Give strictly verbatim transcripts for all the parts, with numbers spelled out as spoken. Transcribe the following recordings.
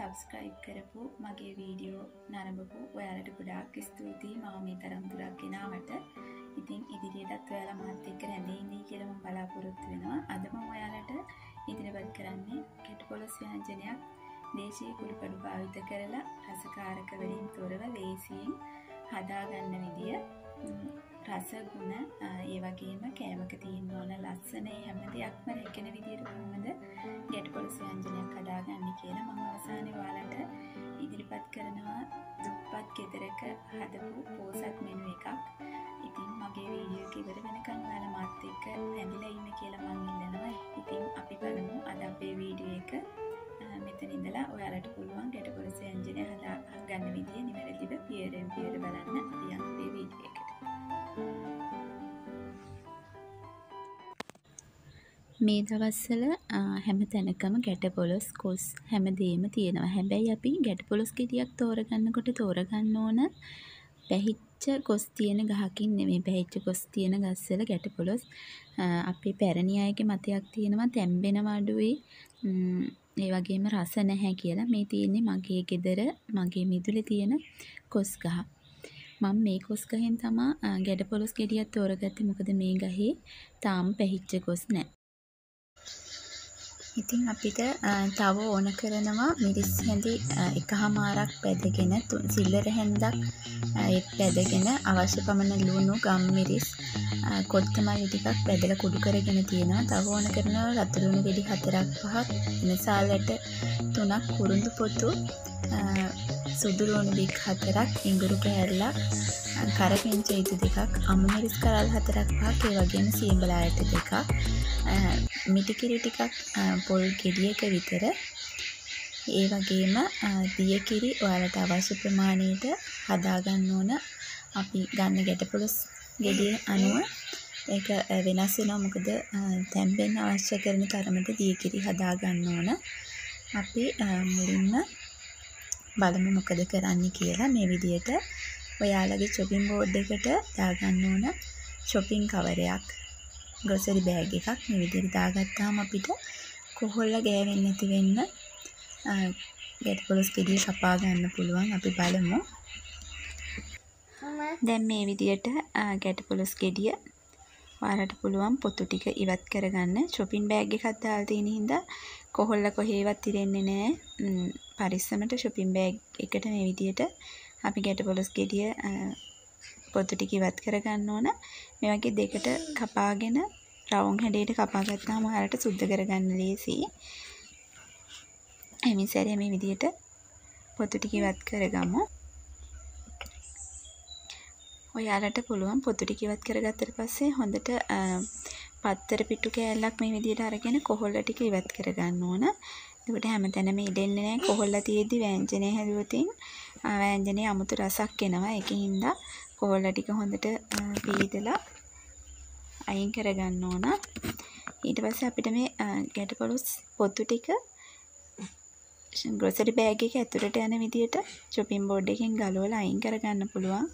Subscribe කරපු මගේ video නරඹපු ඔයාලට ගොඩාක් ස්තුතියි මම මේ තරම් දුරක් ගෙනාවට. ඉතින් ඉදිරියටත් ඔයාලා මාත් එක්ක රැඳී ඉඳී කියලා මම බලාපොරොත්තු වෙනවා. අද මම ඔයාලට ඉදිරිපත් කරන්නේ ගැටපොළොස් ව්‍යංජනයක් දේශීය කුළුකඩු භාවිත කරලා රසකාරක වලින් තොරව ලේසියෙන් හදාගන්න විදිය. රස ගුණ ඒ වගේම කෑමක තියෙන ඕන ලස්සන ඒ හැම දෙයක්ම රැකෙන විදියට කොහොමද ගැටපොළොස් ව්‍යංජනයක් හදාගන්නේ කියලා මම අවසානයේ ඔයාලට ඉදිරිපත් කරනවා දුප්පත් ගෙදරක හදපු පෝසත් මෙනු එකක්. ඉතින් මගේ වීඩියෝ එක ඉවර වෙනකන් ඔයාලා මාත් එක්ක ඇඳිලා ඉන්න කියලා මම ඉල්ලනවා. ඉතින් අපි බලමු අද අපේ වීඩියෝ එක මෙතන ඉඳලා ඔයාලට පුළුවන් ගැටපොළොස් ව්‍යංජනය හදාගන්න විදිය නිවැරදිව පියරෙන් පියර බලන්න අපි අපේ වීඩියෝ එකට. මේ දවස්වල හැම තැනකම ගැටපොළොස් කොස් හැමදේම තියෙනවා. හැබැයි අපි ගැටපොළොස් ගෙඩියක් තෝරගන්නකොට තෝරගන්න ඕන පැහිච්ච කොස් තියෙන ගහකින් නෙමෙයි. පැහිච්ච කොස් තියෙන ගස්වල ගැටපොළොස් අපේ පැරණි අයගේ මතයක් තියෙනවා තැම්බෙන වඩුවේ ඒ වගේම රස නැහැ කියලා. මේ තියෙන්නේ මගේ ගෙදර මගේ මිදුලේ තියෙන කොස් ගහ. මම මේ කොස් ගහෙන් තමයි ගැටපොළොස් ගෙඩියක් තෝරගත්තේ. මොකද මේ ගහේ තාම පැහිච්ච කොස් නැහැ. ඉතින් අපිට තව ඕන කරනවා මිරිස් හැඳි එකහමාරක් පැදගෙන සිල්ලර හැන්දක් එක් පැදගෙන අවශ්‍ය පමණ ලුණු ගම් මිරිස් කොත්තමල්ලි ටිකක් පැදලා කුඩු කරගෙන තියෙනවා. තව ඕන කරනවා රතු ලුණු ගෙඩි හතරක් පහක් ඉනසාලට තුනක් කුරුඳු පොතු සුදු ලුණු ගෙඩි හතරක් ඉඟුරු කෑල්ලක් කරපිංච ඉතු දෙකක් අමු මිරිස් කරල් හතරක් පහක් ඒ වගේම සීඹලා ඇට දෙකක් මිටි කිරි ටිකක් පොල් ගෙඩියක විතර ඒ වගේම දිය කිරි ඔයාලට අවශ්‍ය ප්‍රමාණයට හදා ගන්න ඕන. අපි ගන්න ගැටපොළොස් ගෙඩිය අනුව ඒක වෙනස් වෙනවා. මොකද තැම්බෙන්න අවශ්‍ය කරන තරමට දිය කිරි හදා ගන්න ඕන. අපි මුලින්ම බලමු මොකද කරන්නේ කියලා. මේ විදියට ඔයාලගේ shopping board එකට දාගන්න ඕන shopping කවරයක් grocery bag එකක් මේ විදිහට දාගත්තාම අපිට කොහොල්ල ගෑවෙන්නේ නැති වෙන්න ගැටපොළොස් ගෙඩිය කපා ගන්න පුළුවන්. අපි බලමු. දැන් මේ විදිහට ගැටපොළොස් ගෙඩිය වාරට පුළුවන් පොතු ටික ඉවත් කරගන්න. shopping bag එකක් දාලා තියෙන හින්දා කොහොල්ල කොහේවත් ඉරෙන්නේ නැහැ. පරිස්සමට shopping bag එකට මේ විදිහට අපි ගැටපොළොස් ගෙඩිය පොතු ටික ඉවත් කරගන්න ඕන. මේ වගේ දෙකට කපාගෙන රවුම් හැඩයට කපා ගත්තාම ඔයාලට සුද්ධ කරගන්න ලේසියි. එමින් සැරේ මේ විදිහට පොතු ටික ඉවත් කරගමු. ඔයාලට පුළුවන් පොතු ටික ඉවත් කරගත්තට පස්සේ හොඳට පත්තර පිටු කෑල්ලක් මේ විදිහට අරගෙන කොහොල්ල ටික ඉවත් කරගන්න ඕන. එතකොට හැමතැනම ඉඩෙන්නේ නැහැ. කොහොල්ල තියෙද්දි ව්‍යංජනය හැදුවොතින් ව්‍යංජනයේ අමුතු රසක් එනවා. ඒකින්ද කොහොල්ල ටික හොඳට පීදලා අයින් කරගන්න ඕන. ඊට පස්සේ අපිට මේ ගැටපොළොස් පොතු ටික grocery bag එක ඇතුළට යන විදියට shopping board එකෙන් ගලවලා අයින් කරගන්න පුළුවන්.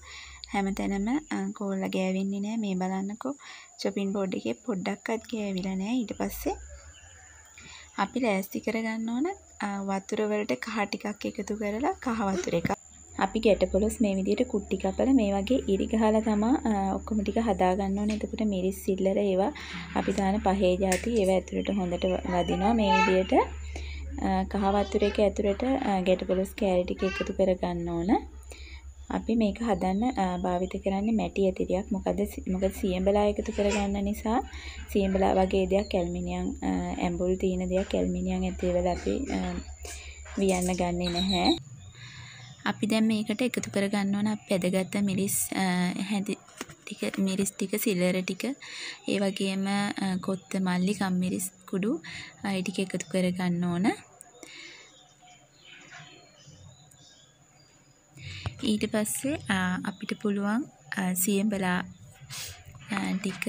හැමතැනම කොහොල්ල ගෑවෙන්නේ නැහැ. මේ බලන්නකෝ shopping board එකේ පොඩ්ඩක්වත් ගෑවිලා නැහැ. ඊට පස්සේ අපි ලෑස්ති කරගන්න ඕන වතුර වලට කහ ටිකක් එකතු කරලා කහ වතුර එකක් අපි ගැටපොළොස් මේ විදිහට කුට්ටි කපලා මේ වගේ ඉරි ගහලා තමයි ඔක්කොම ටික හදා ගන්න ඕනේ. එතකොට මිරිස් සිල්ලර ඒවා අපි දාන පහේ જાති ඒවා ඇතුළට හොඳට වදිනවා. මේ විදිහට කහ වතුර එක ඇතුළට ගැටපොළොස් කෑලි ටික එකතු කර ගන්න ඕන. අපි මේක හදන්න භාවිත කරන්නේ මැටි ඇතිරියක්. මොකද මොකද සියඹලා එකතු කර ගන්න නිසා සියඹලා වගේ දෙයක් ඇලුමිනියම් ඇඹුල් තියෙන දෙයක් ඇලුමිනියම් ඇති වල අපි වියන්න ගන්නේ නැහැ. අපි දැන් මේකට එකතු කරගන්න ඕන අපි ඇදගත්ත මිරිස් හැඳි ටික මිරිස් ටික සිලර ටික ඒ වගේම කොත්තමල්ලි කම්මිරිස් කුඩු ඒ ටික එකතු කරගන්න ඕන. ඊට පස්සේ අපිට පුළුවන් සියඹලා ටික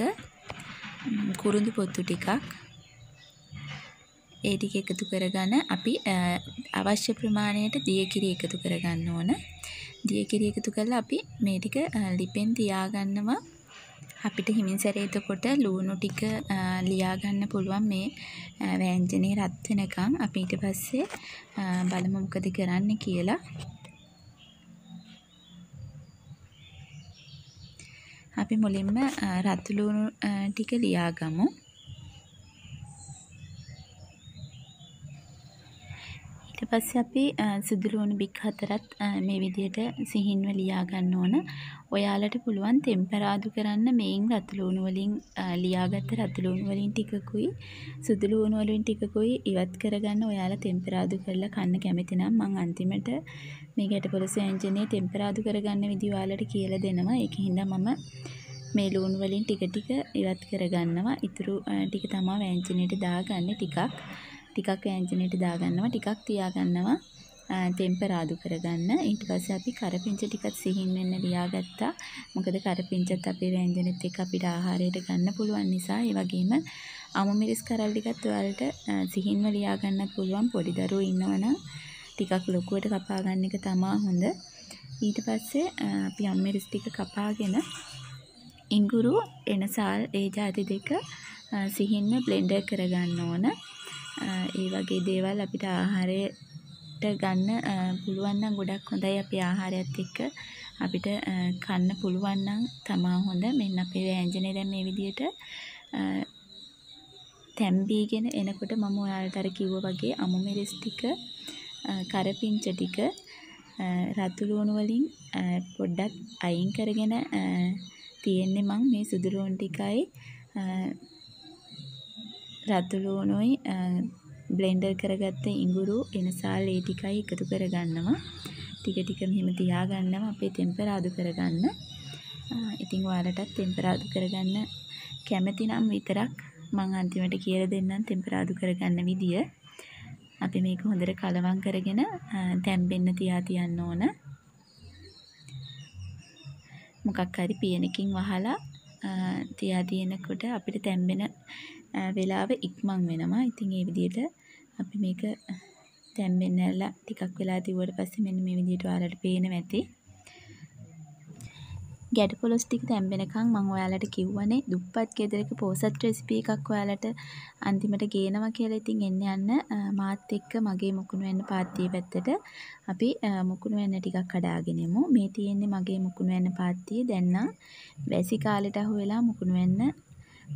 කුරුඳු පොතු ටිකක් ඒ ටික එකතු කරගෙන අපි අවශ්‍ය ප්‍රමාණයට දියකිරි එකතු කරගන්න ඕන. දියකිරි එකතු කරලා අපි මේ ටික ලිපෙන් තියාගන්නවා. අපිට හිමින් සැරේ එතකොට ලුණු ටික ලියා ගන්න පුළුවන් මේ වෑංජනේ රත් වෙනකන්. අපි ඊට පස්සේ බලමු මොකද කරන්න කියලා. අපි මුලින්ම රතු ලුණු ටික ලියා ගමු. ඊට පස්සේ අපි සුදු ලුණු බික් හතරත් මේ විදිහට සිහින්ව ලියා ගන්න ඕන. ඔයාලට පුළුවන් ටෙම්පරාදු කරන්න මේන් රතු ලුණු වලින් ලියාගත්ත රතු ලුණු වලින් ටිකකුයි සුදු ලුණු වලින් ටිකකුයි ඉවත් කරගන්න. ඔයාලා ටෙම්පරාදු කරලා කන්න කැමති නම් මම අන්තිමට මේ ගැටපොළොස් වෑංජනේ ටෙම්පරාදු කරගන්න විදිහ ඔයාලට කියලා දෙනවා. ඒකින්ද මම මේ ලුණු වලින් ටික ටික ඉවත් කරගන්නවා. ඉතුරු ටික තමයි වෑංජනේට දාගන්නේ. ටිකක් ටිකක් වෑංජනේට දාගන්නවා, ටිකක් තියාගන්නවා ටෙම්පරාදු කරගන්න. ඊට පස්සේ අපි කරපිංච ටිකත් සිහින් වෙන්න ලියාගත්තා. මොකද කරපිංචත් අපේ වෑංජනෙත් එක්ක අපිට ආහාරයට ගන්න පුළුවන් නිසා. ඒ වගේම අමු මිරිස් කරල් ටිකත් ඔයාලට සිහින්ව ලියා ගන්නත් පුළුවන්. පොඩි දරුවෝ ඉන්නවනම් ටිකක් ලොකුවට කපා ගන්න එක තමයි හොඳ. ඊට පස්සේ අපි අමු මිරිස් ටික කපාගෙන ඉඟුරු එනසාල් ඒ જાති දෙක සිහින්ම බ්ලෙන්ඩර් කරගන්න ඕන. ඒ වගේ දේවල් අපිට ආහාරයට ගන්න පුළුවන් නම් ගොඩක් හොඳයි. අපි ආහාරයත් එක්ක අපිට කන්න පුළුවන් නම් තමයි හොඳ. මෙන්න අපේ වෑංජනේ දැන් මේ විදියට තැම්බීගෙන එනකොට මම ඔයාලට අර කිව්වා වගේ අමු මිරිස් ටික කරපිංච ටික රතු ලුණු වලින් පොඩ්ඩක් අයින් කරගෙන තියෙන්නේ මං මේ සුදු ලුණු ටිකයි රතු ලුණුයි බ්ලෙන්ඩර් කරගත්ත ඉඟුරු එනසාල් ඒ ටිකයි එකතු කරගන්නවා. ටික ටික මෙහෙම තියා ගන්නවා අපේ ටෙම්පරාදු කරගන්න. ඉතින් ඔයාලටත් ටෙම්පරාදු කරගන්න කැමති නම් විතරක් මං අන්තිමට කියලා දෙන්නම් ටෙම්පරාදු කරගන්න විදිය. අපි මේක හොඳට කලවම් කරගෙන තැම්බෙන්න තියා තියන්න ඕන. මොකක් හරි පියනකින් වහලා තියා දිනකොට අපිට තැම්බෙන වෙලාව ඉක්මන් වෙනවා. ඉතින් ඒ විදිහට අපි මේක තැම්බෙන්නලා ටිකක් වෙලා තිබුණාට පස්සේ මෙන්න මේ විදිහට ඔයාලට පේනවා ඇති. ගැටපොළොස් ටික තැම්බෙනකන් මම ඔයාලට කිව්වනේ දුප්පත් ගෙදරක පෝසත් රෙසිපි එකක් ඔයාලට අන්තිමට ගේනවා කියලා. ඉතින් එන්න යන්න මාත් එක්ක මගේ මුකුණු වෙන්න පාත්තිය පැත්තට අපි මුකුණු වෙන්න ටිකක් කඩාගෙන යමු. මේ තියෙන්නේ මගේ මුකුණු වෙන්න පාත්තිය. දැන් නම් වැසි කාලෙට අහු වෙලා මුකුණු වෙන්න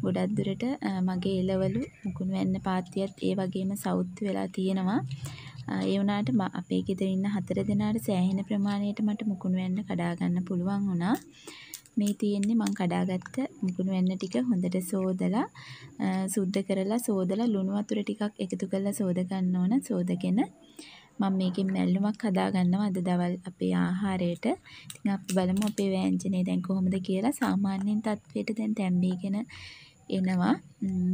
ගොඩක් දුරට මගේ එළවලු මුකුණු වෙන්න පාත්තියත් ඒ වගේම සවුත් වෙලා තියෙනවා. ඒ වුණාට අපේ ගෙදර ඉන්න හතර දෙනාට සෑහෙන ප්‍රමාණයට මට මුකුණු වෙන්න කඩා ගන්න පුළුවන් වුණා. මේ තියෙන්නේ මම කඩාගත්ත මුකුණු වෙන්න ටික හොඳට සෝදලා සුද්ධ කරලා සෝදලා ලුණු වතුර ටිකක් එකතු කරලා සෝද ගන්න ඕන. සෝදගෙන මම මේකෙන් මැල්ලුමක් හදා ගන්නවා අද දවල් අපේ ආහාරයට. ඉතින් අපි බලමු අපේ වෑංජනේ දැන් කොහොමද කියලා. සාමාන්‍යයෙන් තත්වයට දැන් තැම්බීගෙන එනවා.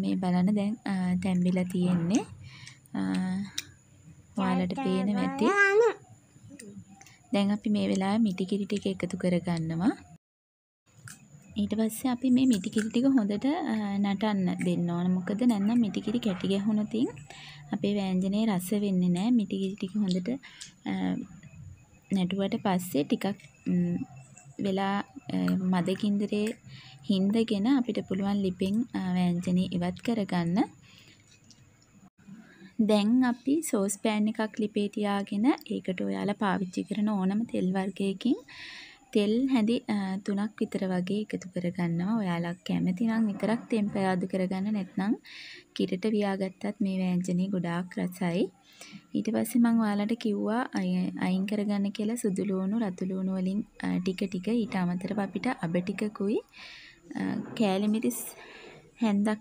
මේ බලන්න දැන් තැම්බිලා තියෙන්නේ. ඔයාලට පේනවා ඇති. දැන් අපි මේ වෙලාවේ මිටි කිරි ටික එකතු කරගන්නවා. ඊට පස්සේ අපි මේ මිටි කිරි ටික හොඳට නටන්න දෙන්න ඕන. මොකද නැත්නම් මිටි කිරි කැටි ගැහුණොත් අපේ වෑංජනේ රස වෙන්නේ නැහැ. මිටි කිරි ටික හොඳට නටුවට පස්සේ ටිකක් වෙලා මද කින්දරේ හින්දගෙන අපිට පුළුවන් ලිපෙන් වෑංජනේ ඉවත් කරගන්න. දැන් අපි සෝස් පෑන් එකක් ලිපේ තියාගෙන ඒකට ඔයාලා පාවිච්චි කරන ඕනම තෙල් වර්ගයකින් තෙල් හැඳි තුනක් විතර වගේ එකතු කරගන්නවා. ඔයාලා කැමති නම් විතරක් ටෙම්පරාදු කරගන්න. නැත්නම් කිරට වියාගත්තත් මේ වෑංජනේ ගොඩාක් රසයි. ඊට පස්සේ මම ඔයාලට කිව්වා අයින් කරගන්න කියලා සුදු ලුණු රතු ලුණු වලින් ටික ටික. ඊට අමතරව අපිට අබ ටිකකුයි කෑලි මිරිස් හැන්දක්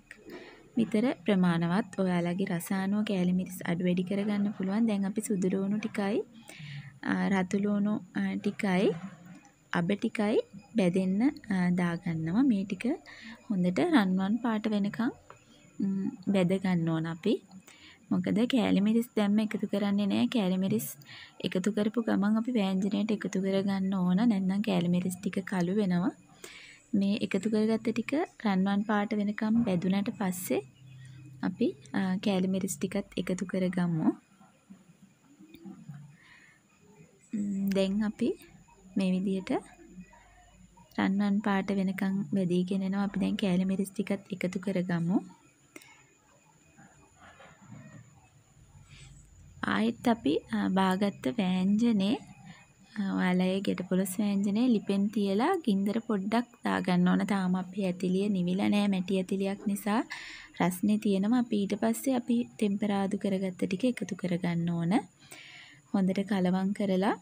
විතර ප්‍රමාණවත්. ඔයාලගේ රස අනුව කෑලි මිරිස් අඩු වැඩි කරගන්න පුළුවන්. දැන් අපි සුදු ලුණු ටිකයි රතු ලුණු ටිකයි අබ ටිකයි බැදෙන්න දාගන්නවා. මේ ටික හොඳට රන්වන් පාට වෙනකන් බැද ගන්න ඕන අපි. මොකද කෑලි මිරිස් දැම්ම එකතු කරන්නේ නැහැ. කෑලි මිරිස් එකතු කරපු ගමන් අපි වෑංජනයට එකතු කරගන්න ඕන. නැත්නම් කෑලි මිරිස් ටික කළු වෙනවා. මේ එකතු කරගත්ත ටික රන්වන් පාට වෙනකම් බැදුනට පස්සේ අපි කෑලි මිරිස් ටිකත් එකතු කරගමු. දැන් අපි මේ විදිහට රන්වන් පාට වෙනකන් බෙදීගෙන යනවා. අපි දැන් කෑලි මිරිස් ටිකත් එකතු කරගමු. ආයෙත් අපි බාගත්ත වෑංජනේ ඔයාලගේ ගෙටපොළොස් වෑංජනේ ලිපෙන් තියලා ගින්දර පොඩ්ඩක් දාගන්න ඕන. තාම අපි ඇතිලිය නිවිලා නැහැ, මැටි ඇතිලියක් නිසා රස්නේ තියෙනවා. අපි ඊට පස්සේ අපි ටෙම්පරාදු කරගත්ත ටික එකතු කරගන්න ඕන. හොඳට කලවම් කරලා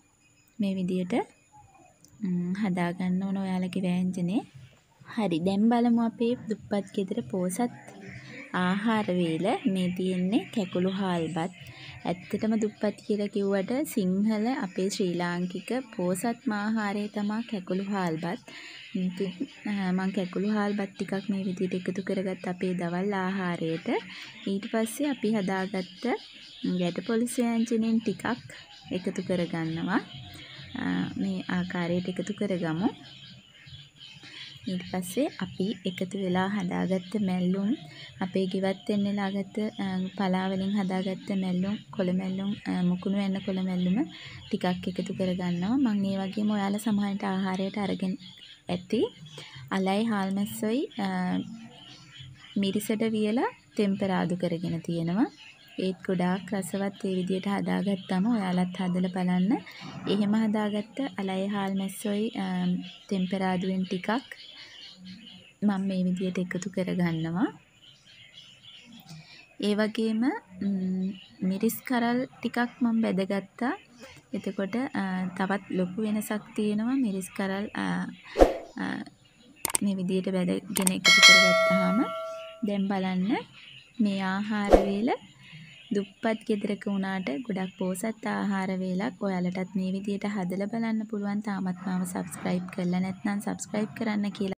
මේ විදියට හදා ගන්න ඕන ඔයාලගේ වෑංජනේ. හරි, දැන් බලමු අපේ දුප්පත් ගෙදර පෝසත් ආහාර වේල. මේ තියෙන්නේ කැකුළු හාල්බත්. ඇත්තටම දුප්පත් කියලා කිව්වට සිංහල අපේ ශ්‍රී ලාංකික පෝසත් ආහාරය තමයි කැකුළු හාල්බත්. මම කැකුළු හාල්බත් ටිකක් මේ විදියට එකතු කරගත්ත අපේ දවල් ආහාරයට. ඊට පස්සේ අපි හදාගත්ත ගැටපොළොස් වෑංජනෙන් ටිකක් එකතු කරගන්නවා. මේ ආකාරයට එකතු කරගමු. ඊට පස්සේ අපි එකතු වෙලා හදාගත්ත මැල්ලුම්, අපේ ගෙවත් එන්න ලාගත්ත පලා වලින් හදාගත්ත මැල්ලුම්, කොළ මැල්ලුම්, මුකුණු වෙන කොළ මැල්ලුම ටිකක් එකතු කරගන්නවා. මම මේ වගේම ඔයාලා සමහරට ආහාරයට අරගෙන ඇති අලයි හාල්මැස්සොයි මිරිසට වියලා ටෙම්පරාදු කරගෙන තියෙනවා. ඒත් ගොඩාක් රසවත්. මේ විදියට හදාගත්තම ඔයාලත් හදලා බලන්න. එහෙම හදාගත්ත අලයි හාල්මැස්සොයි ටෙම්පරාදුවෙන් ටිකක් මම මේ විදියට එකතු කරගන්නවා. ඒ වගේම මිරිස් කරල් ටිකක් මම බෙදගත්තා. එතකොට තවත් ලොකු වෙනසක් තියෙනවා. මිරිස් කරල් මේ විදියට බෙදගෙන එකතු කරගත්තාම දැන් බලන්න මේ ආහාර වේල දුප්පත් ගෙදරක වුණාට ගොඩක් පෝසත් ආහාර වේලක්. ඔයාලටත් මේ විදියට හදලා බලන්න පුළුවන්. තාමත් මාව subscribe කරලා නැත්නම් subscribe කරන්න කියලා